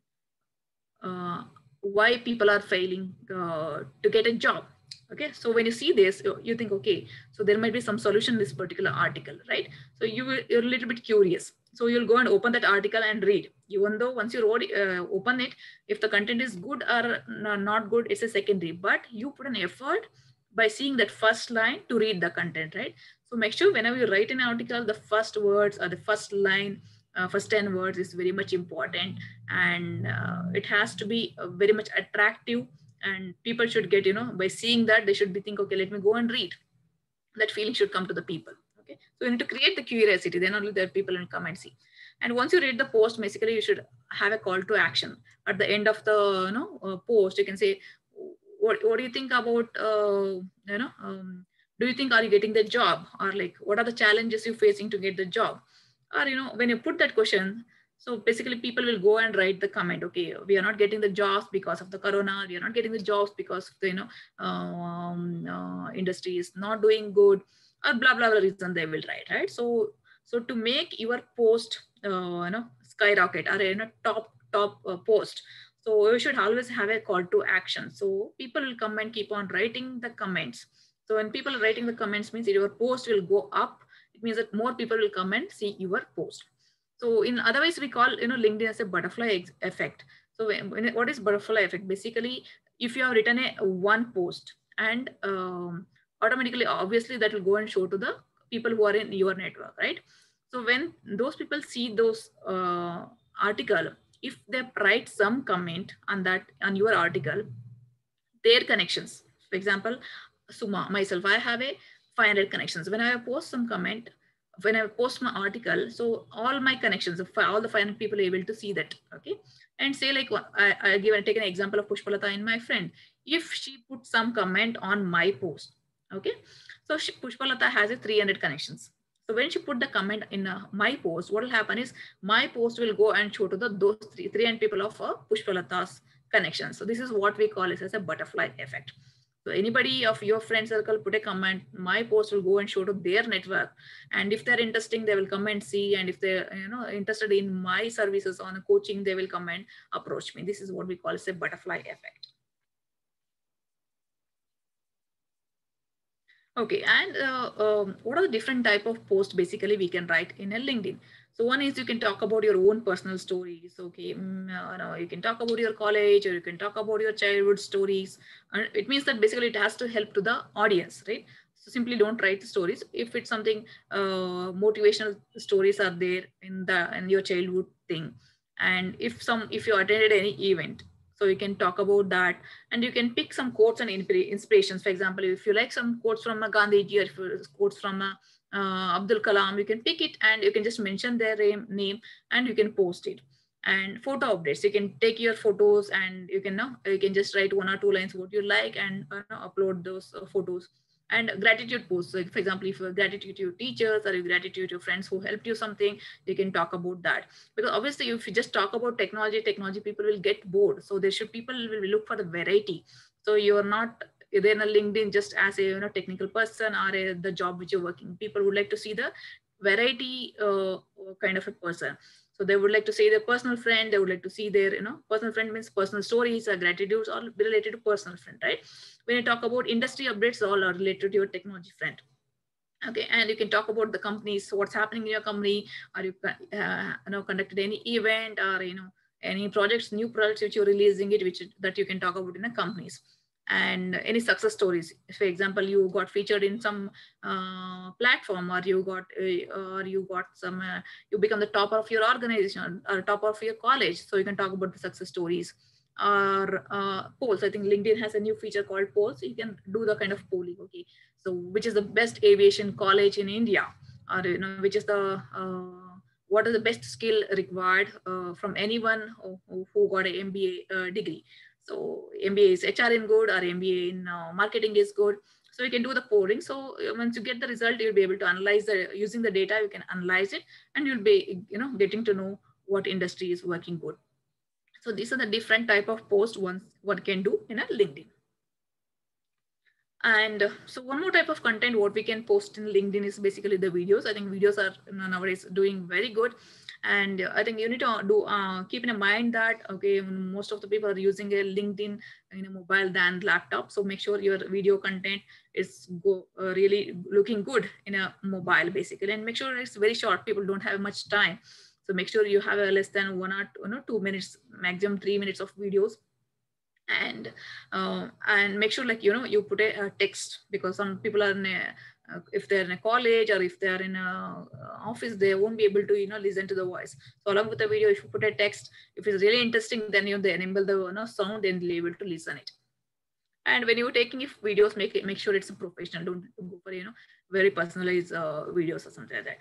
uh, why people are failing uh, to get a job. Okay, so when you see this, you think, okay, so there might be some solution in this particular article, right? So you will, you're a little bit curious. So you'll go and open that article and read. Even though once you wrote, uh, open it, if the content is good or not good, it's a secondary. But you put an effort by seeing that first line to read the content, right? So make sure whenever you write an article, the first words or the first line, uh, first ten words is very much important. And uh, it has to be uh, very much attractive. And people should get, you know, by seeing that, they should be think, okay, let me go and read. That feeling should come to the people. Okay, so you need to create the curiosity. Then only that people will come and see. And once you read the post, basically you should have a call to action. At the end of the, you know, uh, post, you can say, what, what do you think about, uh, you know, um, do you think are you getting the job? Or like, what are the challenges you're facing to get the job? Or, you know, when you put that question, so basically people will go and write the comment, okay, we are not getting the jobs because of the corona, we are not getting the jobs because the, you know, um, uh, industry is not doing good, or blah, blah, blah reason they will write, right? So, so to make your post, uh, you know, skyrocket or in a top, top uh, post, so you should always have a call to action. So people will come and keep on writing the comments. So when people are writing the comments means that your post will go up. It means that more people will come and see your post. So in other ways, we call, you know, LinkedIn as a butterfly effect. So when, when, what is butterfly effect? Basically, if you have written a one post and um, automatically, obviously that will go and show to the people who are in your network, right? So when those people see those uh, article, if they write some comment on that, on your article, their connections, for example, Suma, myself, I have a five hundred connections. When I post some comment, when I post my article, so all my connections, all the five hundred people are able to see that, okay? And say like, I, I give and take an example of Pushpalata and my friend. If she put some comment on my post, okay? So she, Pushpalata has a three hundred connections. So when she put the comment in uh, my post, what will happen is my post will go and show to the those three, three hundred people of uh, Pushpalata's connections. So this is what we call it as a butterfly effect. So anybody of your friend circle put a comment, my post will go and show to their network. And if they're interesting, they will come and see. And if they're, you know, interested in my services on coaching, they will come and approach me. This is what we call as a butterfly effect. Okay, and uh, um, what are the different type of posts basically we can write in a LinkedIn? So one is you can talk about your own personal stories. Okay, no, no, you can talk about your college or you can talk about your childhood stories. And it means that basically it has to help to the audience, right? So simply don't write the stories. If it's something uh, motivational stories are there in the in your childhood thing, and if some if you attended any event. So you can talk about that and you can pick some quotes and inspirations. For example, if you like some quotes from a Gandhiji or if it's quotes from a, uh, Abdul Kalam, you can pick it and you can just mention their name and you can post it. And photo updates, you can take your photos and you can, uh, you can just write one or two lines what you like and uh, upload those uh, photos. And gratitude posts, so for example, if you gratitude to your teachers or you gratitude to your friends who helped you something, you can talk about that. Because obviously, if you just talk about technology, technology people will get bored. So there should people will look for the variety. So you are not then a LinkedIn just as a you know technical person or a, the job which you're working. People would like to see the variety uh, kind of a person. So they would like to see their personal friend. They would like to see their, you know, personal friend means personal stories or gratitudes all related to personal friend, right? When you talk about industry updates, all are related to your technology friend. Okay, and you can talk about the companies, what's happening in your company, or you, uh, you know, conducted any event or, you know, any projects, new products which you're releasing it, which that you can talk about in the companies. And any success stories, for example, you got featured in some uh, platform, or you got uh, or you got some uh, you become the topper of your organization or topper of your college, so you can talk about the success stories. Or uh, polls, I think LinkedIn has a new feature called polls, so you can do the kind of polling. Okay, so which is the best aviation college in India, or you know, which is the uh, what are the best skill required uh, from anyone who, who got an M B A uh, degree. So M B A is H R in good, or M B A in uh, marketing is good. So you can do the polling. So once you get the result, you'll be able to analyze the, using the data, you can analyze it, and you'll be, you know, getting to know what industry is working good. So these are the different type of posts one, one can do in a LinkedIn. And so one more type of content what we can post in LinkedIn is basically the videos. I think videos are nowadays doing very good. And I think you need to do uh, keep in mind that, okay, most of the people are using a LinkedIn in a mobile than laptop. So make sure your video content is go, uh, really looking good in a mobile basically. And make sure it's very short. People don't have much time. So make sure you have a less than one or two, you know, two minutes, maximum three minutes of videos. And uh, and make sure, like, you know, you put a, a text, because some people are in a, uh, if they're in a college or if they're in a uh, office, they won't be able to, you know, listen to the voice. So along with the video, if you put a text, if it's really interesting, then you they enable the, you know, sound and they'll be able to listen it. And when you're taking if videos, make it, make sure it's professional. Don't go for, you know, very personalized uh, videos or something like that.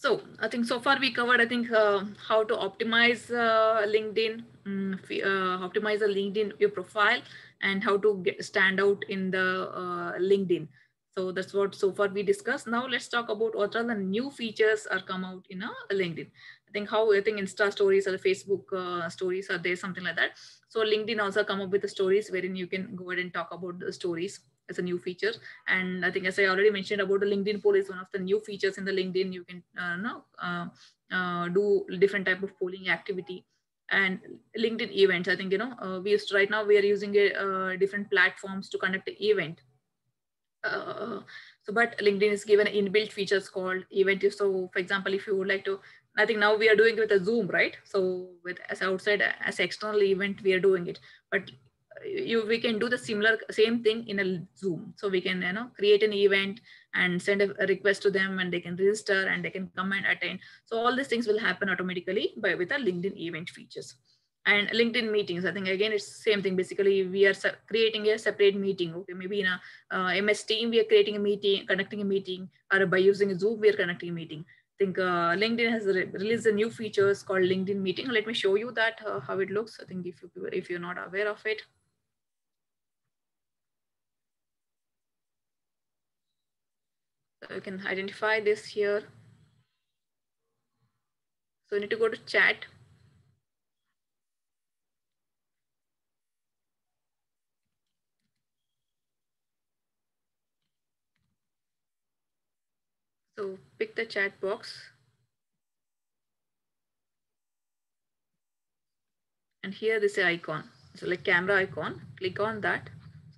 So I think so far we covered, I think, uh, how to optimize uh, LinkedIn, um, uh, optimize the LinkedIn, your profile, and how to get, stand out in the uh, LinkedIn. So that's what so far we discussed. Now let's talk about what are the new features are come out in a LinkedIn. I think how I think Insta stories or the Facebook uh, stories are there, something like that. So LinkedIn also come up with the stories wherein you can go ahead and talk about the stories as a new feature. And I think, as I already mentioned about the LinkedIn poll, is one of the new features in the LinkedIn. You can uh, now uh, uh, do different type of polling activity and LinkedIn events. I think, you know, uh, we used to, right now we are using a, uh, different platforms to conduct the event. Uh, so, but LinkedIn is given inbuilt features called event. So for example, if you would like to, I think now we are doing it with a Zoom, right? So with as outside, as external event, we are doing it, but You, we can do the similar same thing in a Zoom. So we can, you know, create an event and send a, a request to them, and they can register and they can come and attend. So all these things will happen automatically by with our LinkedIn event features. And LinkedIn meetings, I think again, it's same thing. Basically, we are creating a separate meeting. Okay, maybe in a uh, M S Team, we are creating a meeting, conducting a meeting, or by using Zoom, we are conducting a meeting. I think uh, LinkedIn has re released a new features called LinkedIn meeting. Let me show you that uh, how it looks. I think if you if you're not aware of it. So you can identify this here. So you need to go to chat. So pick the chat box. And here this icon, so like camera icon, click on that.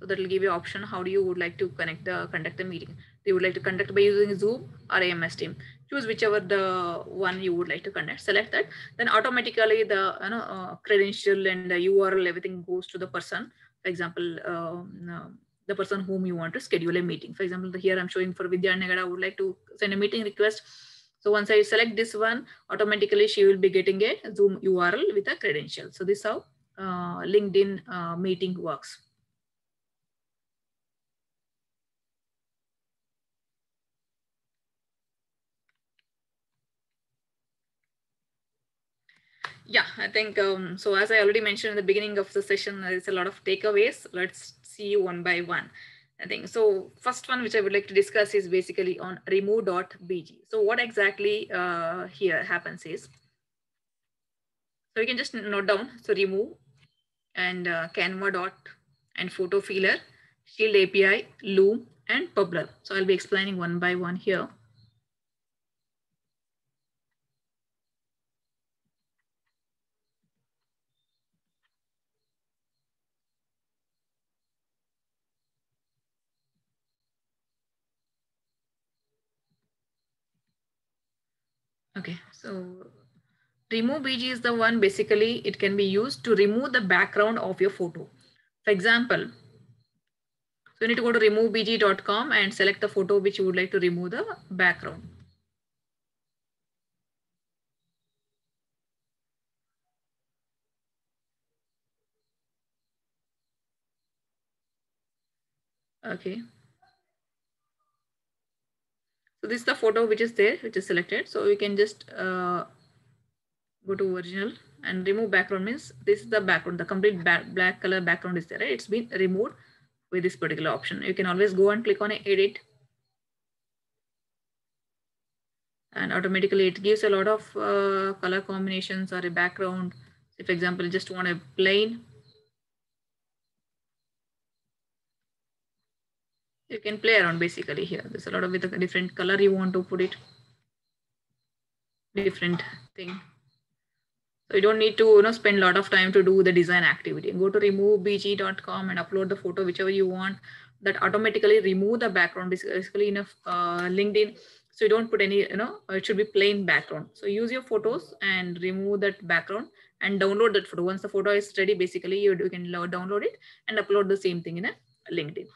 So that will give you option how do you would like to connect the conduct the meeting. They would like to conduct by using Zoom or M S Team. Choose whichever the one you would like to conduct. Select that. Then automatically the you know, uh, credential and the U R L, everything goes to the person. For example, um, the person whom you want to schedule a meeting. For example, here I'm showing for Vidyanagar, I would like to send a meeting request. So once I select this one, automatically she will be getting a Zoom U R L with a credential. So this is how uh, LinkedIn uh, meeting works. Yeah, I think, um, so as I already mentioned in the beginning of the session, there's a lot of takeaways. Let's see one by one. I think, so first one, which I would like to discuss is basically on remove dot b g. So what exactly uh, here happens is, so you can just note down, so remove and uh, Canva dot and photo feeler, Shield A P I, Loom and Publer. So I'll be explaining one by one here. Okay, so remove B G is the one basically it can be used to remove the background of your photo. For example, so you need to go to remove b g dot com and select the photo which you would like to remove the background. Okay. So this is the photo which is there, which is selected. So you can just uh, go to original and remove background means this is the background, the complete ba black color background is there, right? It's been removed with this particular option. You can always go and click on edit. And automatically it gives a lot of uh, color combinations or a background. So for example, you just want a plain. You can play around basically here. There's a lot of with the different color you want to put it. Different thing. So you don't need to you know, spend a lot of time to do the design activity. Go to remove b g dot com and upload the photo, whichever you want. That automatically remove the background basically in a uh, LinkedIn. So you don't put any, you know, it should be plain background. So use your photos and remove that background and download that photo. Once the photo is ready, basically you, you can download it and upload the same thing in a LinkedIn.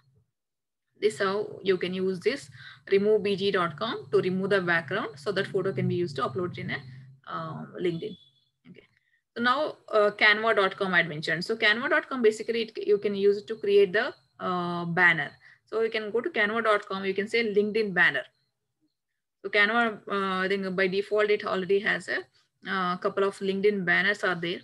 This is how you can use this remove b g dot com to remove the background so that photo can be used to upload in a uh, LinkedIn. Okay. So now uh, canva dot com I had mentioned. So canva dot com basically it, you can use it to create the uh, banner. So you can go to canva dot com, you can say LinkedIn banner. So Canva, uh, I think by default, it already has a uh, couple of LinkedIn banners are there.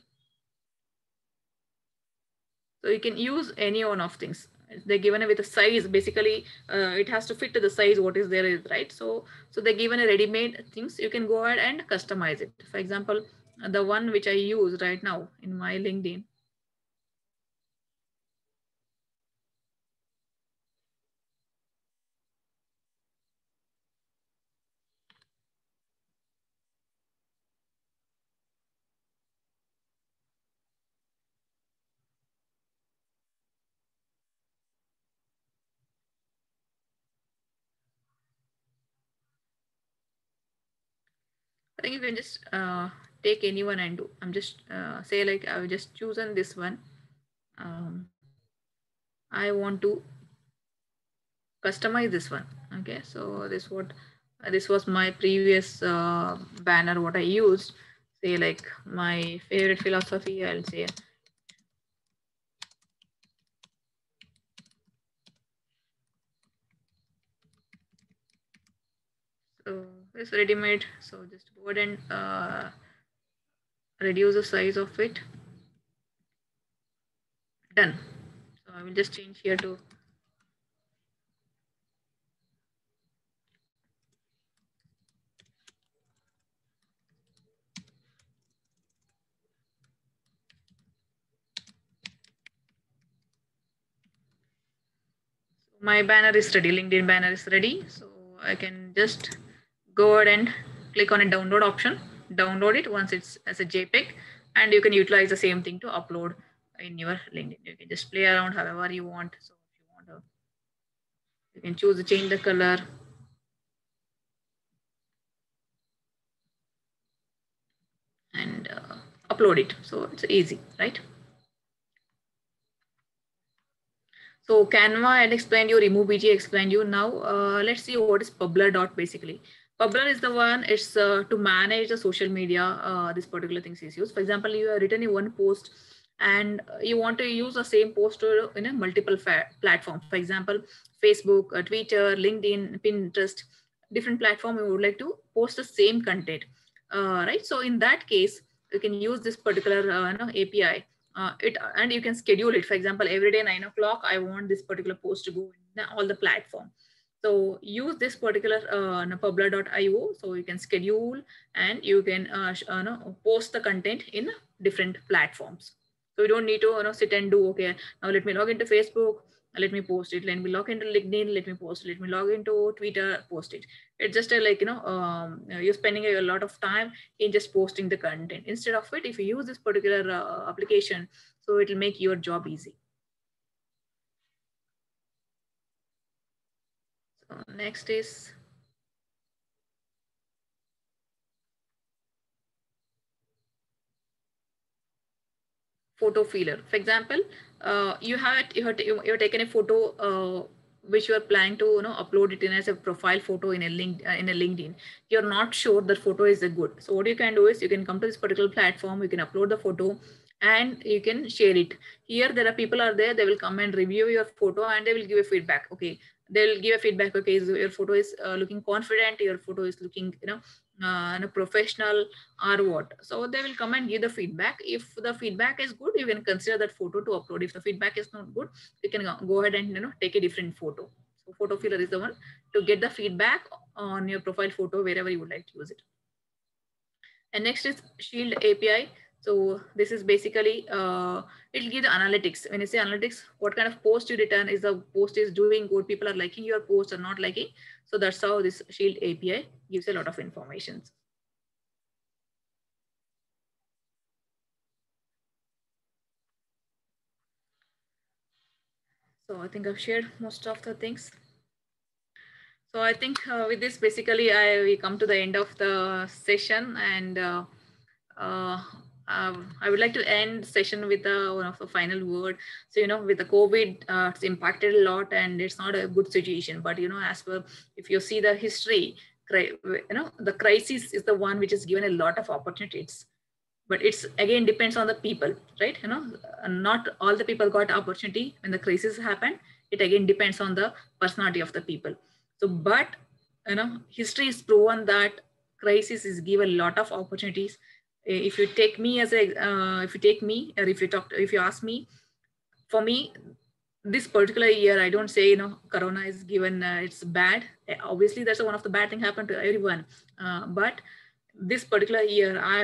So you can use any one of things. They're given with a size, basically uh, it has to fit to the size what is there is, right? So so they're given a ready-made things. You can go ahead and customize it. For example, the one which I use right now in my LinkedIn. I think you can just uh, take anyone and do. I'm just uh, say like I've just chosen this one. Um, I want to customize this one. Okay, so this what uh, this was my previous uh, banner what I used. Say like my favorite philosophy. I'll say so. This ready-made, so just go ahead and uh, reduce the size of it. Done. So I will just change here to so my banner is ready. LinkedIn banner is ready, so I can just go ahead and click on a download option, download it once it's as a JPEG, and you can utilize the same thing to upload in your LinkedIn. You can just play around however you want. So if you want to, you can choose to change the color. And uh, upload it. So it's easy, right? So Canva, I had explained you, remove b g explained you. Now uh, let's see what is Publer dot basically. Publer is the one, it's uh, to manage the social media, uh, this particular thing is used. For example, you have written in one post and you want to use the same post in a multiple platform. For example, Facebook, uh, Twitter, LinkedIn, Pinterest, different platform you would like to post the same content, uh, right? So in that case, you can use this particular uh, you know, A P I uh, it, and you can schedule it. For example, every day nine o'clock, I want this particular post to go in all the platform. So use this particular uh, publer dot i o. So you can schedule and you can uh, uh, no, post the content in different platforms. So you don't need to you know, sit and do, okay, now let me log into Facebook, let me post it, let me log into LinkedIn, let me post it, let me log into Twitter, post it. It's just a, like, you know, um, you're spending a lot of time in just posting the content. Instead of it, if you use this particular uh, application, so it'll make your job easy. Next is photo feeler. For example, uh, you had you had you had taken a photo uh, which you are planning to you know upload it in as a profile photo in a link uh, in a LinkedIn. You're not sure that photo is good. So what you can do is you can come to this particular platform. You can upload the photo and you can share it. Here there are people are there. They will come and review your photo and they will give a feedback. Okay, they'll give a feedback. Okay, so your photo is uh, looking confident. Your photo is looking you know. Uh, and a professional or what. So they will come and give the feedback. If the feedback is good, you can consider that photo to upload. If the feedback is not good, you can go ahead and you know take a different photo. So photo feeler is the one to get the feedback on your profile photo wherever you would like to use it. And next is Shield A P I. So this is basically uh, it'll give the analytics. When you say analytics, what kind of post you return, is the post is doing good, people are liking your post or not liking. So that's how this Shield A P I gives a lot of information. So I think I've shared most of the things. So I think uh, with this, basically, I we come to the end of the session, and uh, uh, Um, I would like to end session with a, one of the final word. So, you know, with the COVID, uh, it's impacted a lot and it's not a good situation. But, you know, as well, if you see the history, you know, the crisis is the one which is given a lot of opportunities. But it's, again, depends on the people, right? You know, not all the people got opportunity when the crisis happened. It, again, depends on the personality of the people. So, but, you know, history has proven that crisis is given a lot of opportunities. If you take me as a, uh, if you take me, or if you talk, to, if you ask me, for me, this particular year, I don't say, you know, Corona is given, uh, it's bad. Obviously, that's one of the bad things happened to everyone. Uh, but this particular year, I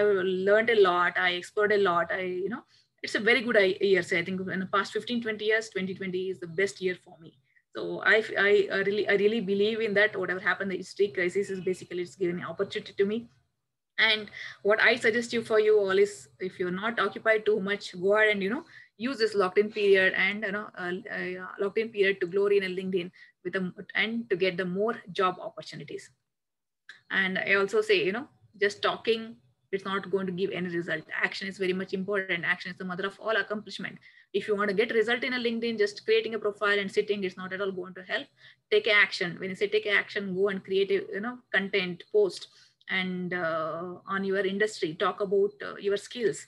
learned a lot. I explored a lot. I, you know, it's a very good year. So I think in the past fifteen, twenty years, twenty twenty is the best year for me. So I, I, I really, I really believe in that. Whatever happened, the history crisis is basically, it's giving an opportunity to me. And what I suggest you for you all is, if you're not occupied too much, go ahead and, you know, use this locked in period and, you know, uh, uh, locked in period to glory in a LinkedIn with a, and to get the more job opportunities. And I also say, you know, just talking, it's not going to give any result. Action is very much important. Action is the mother of all accomplishment. If you want to get result in a LinkedIn, just creating a profile and sitting is not at all going to help. Take action. When you say take action, go and create a, you know, content post. And uh, on your industry, talk about uh, your skills,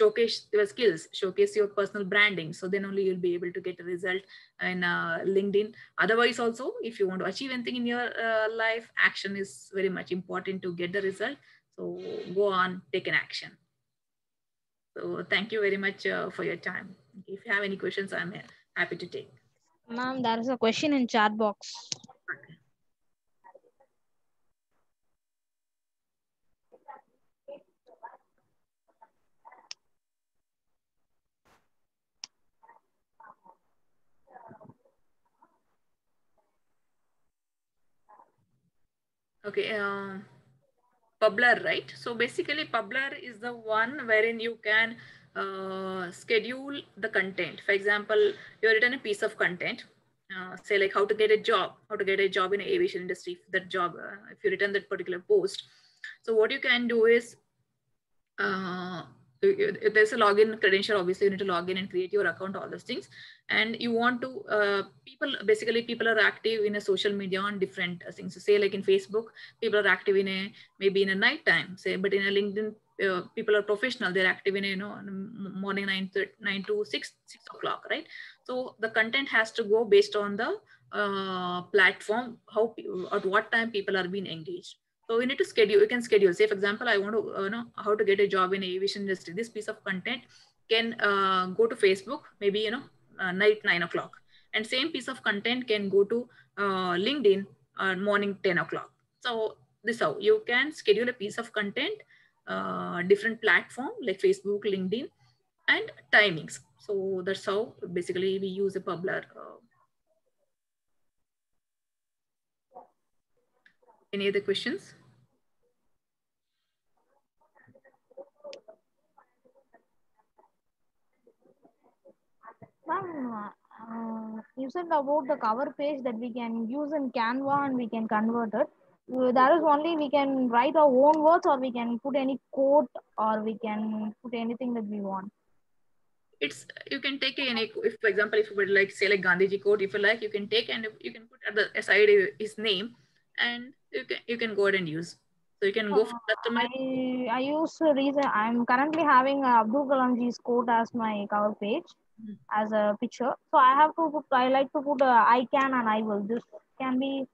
showcase your skills, showcase your personal branding. So then only you'll be able to get a result in uh, LinkedIn. Otherwise also, if you want to achieve anything in your uh, life, action is very much important to get the result. So go on, take an action. So thank you very much uh, for your time. If you have any questions, I'm happy to take. Ma'am, there is a question in chat box. Okay, uh, Publer, right? So basically Publer is the one wherein you can uh, schedule the content. For example, you've written a piece of content, uh, say like how to get a job, how to get a job in the aviation industry, that job, uh, if you written that particular post. So what you can do is, uh, there's a login credential, obviously you need to log in and create your account, all those things. And you want to, uh, people, basically people are active in a social media on different things. So say like in Facebook, people are active in a, maybe in a night time, say, but in a LinkedIn, uh, people are professional. They're active in a, you know, morning nine, nine to six, six o'clock, right? So the content has to go based on the uh, platform, how, at what time people are being engaged. So we need to schedule, you can schedule, say for example, I want to uh, know how to get a job in aviation industry. This piece of content can uh, go to Facebook, maybe, you know, uh, night nine o'clock, and same piece of content can go to uh, LinkedIn uh, morning ten o'clock. So this how you can schedule a piece of content, uh, different platform like Facebook, LinkedIn and timings. So that's how basically we use a Publer. Uh, any other questions? Uh, you said about the cover page that we can use in Canva and we can convert it. That is only we can write our own words, or we can put any quote, or we can put anything that we want. it's you can take in a, if for example, if you would like say like Gandhiji quote, if you like, you can take and you can put at the aside his name, and you can you can go ahead and use. So you can go for customer. I, I use a reason. I'm currently having Abdul Kalamji's quote as my cover page, mm-hmm. as a picture. So I have to put, I like to put a, I can and I will. This can be